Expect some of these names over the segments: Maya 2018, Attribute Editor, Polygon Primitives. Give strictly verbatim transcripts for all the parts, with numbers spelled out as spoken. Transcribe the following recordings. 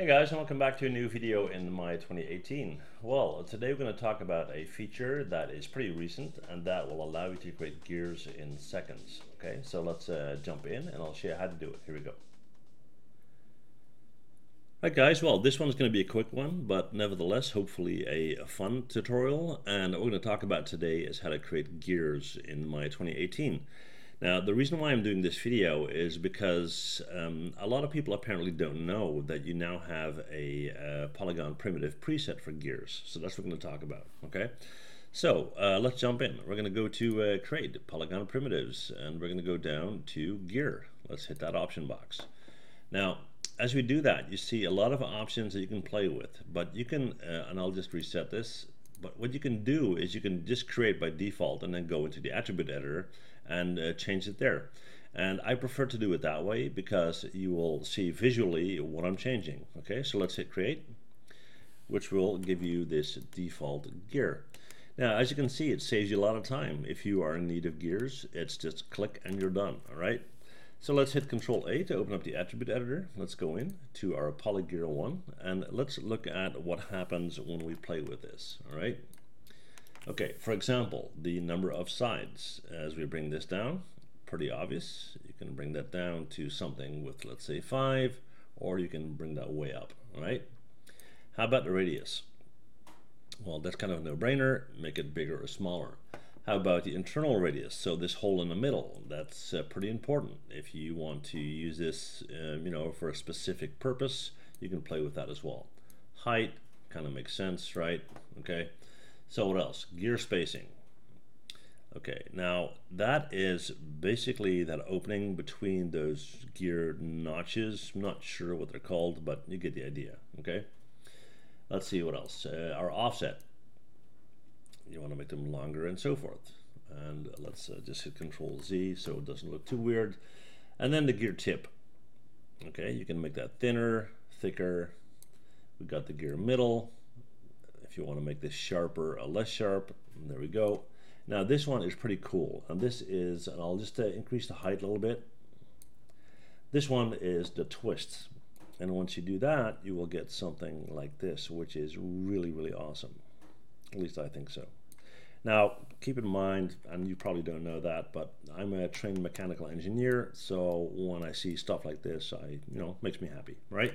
Hey guys, and welcome back to a new video in Maya twenty eighteen. Well, today we're going to talk about a feature that is pretty recent and that will allow you to create gears in seconds. Okay, so let's uh, jump in and I'll show you how to do it. Here we go. Alright guys, well this one's going to be a quick one, but nevertheless hopefully a fun tutorial, and what we're going to talk about today is how to create gears in Maya twenty eighteen. Now, the reason why I'm doing this video is because um, a lot of people apparently don't know that you now have a uh, Polygon primitive preset for gears. So that's what we're going to talk about, okay? So uh, let's jump in. We're going to go to uh, Create, Polygon Primitives, and we're going to go down to Gear. Let's hit that option box. Now, as we do that, you see a lot of options that you can play with, but you can, uh, and I'll just reset this, but what you can do is you can just create by default and then go into the Attribute Editor and uh, change it there. And I prefer to do it that way because you will see visually what I'm changing. Okay, so let's hit create, which will give you this default gear. Now, as you can see, it saves you a lot of time. If you are in need of gears, it's just click and you're done. All right, so let's hit control A to open up the attribute editor. Let's go in to our polygear one and let's look at what happens when we play with this. All right. Okay, for example, the number of sides. As we bring this down, pretty obvious. You can bring that down to something with, let's say, five, or you can bring that way up, all right? How about the radius? Well, that's kind of a no-brainer. Make it bigger or smaller. How about the internal radius? So this hole in the middle, that's uh, pretty important. If you want to use this, uh, you know, for a specific purpose, you can play with that as well. Height kind of makes sense, right? Okay. So what else? Gear spacing. Okay, now that is basically that opening between those gear notches. I'm not sure what they're called, but you get the idea, okay? Let's see what else. Uh, our offset. You want to make them longer and so forth. And let's uh, just hit control Z so it doesn't look too weird. And then the gear tip. Okay, you can make that thinner, thicker. We've got the gear middle. If you want to make this sharper or less sharp, there we go. Now this one is pretty cool, and this is, and I'll just uh, increase the height a little bit. This one is the twists, and once you do that, you will get something like this, which is really, really awesome. At least I think so. Now keep in mind, and you probably don't know that, but I'm a trained mechanical engineer, so when I see stuff like this, I, you know, makes me happy, right?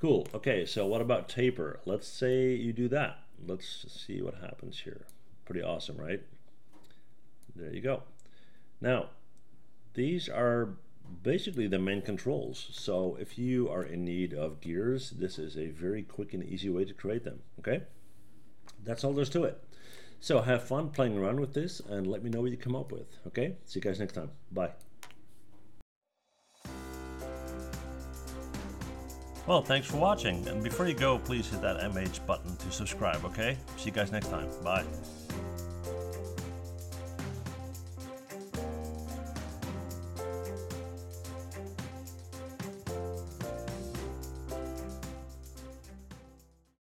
Cool. Okay, so what about taper? Let's say you do that. Let's see what happens here. Pretty awesome, right? There you go. Now, these are basically the main controls. So if you are in need of gears, this is a very quick and easy way to create them. Okay? That's all there's to it. So have fun playing around with this and let me know what you come up with. Okay? See you guys next time. Bye. Well, thanks for watching, and before you go, please hit that M H button to subscribe, okay? See you guys next time. Bye.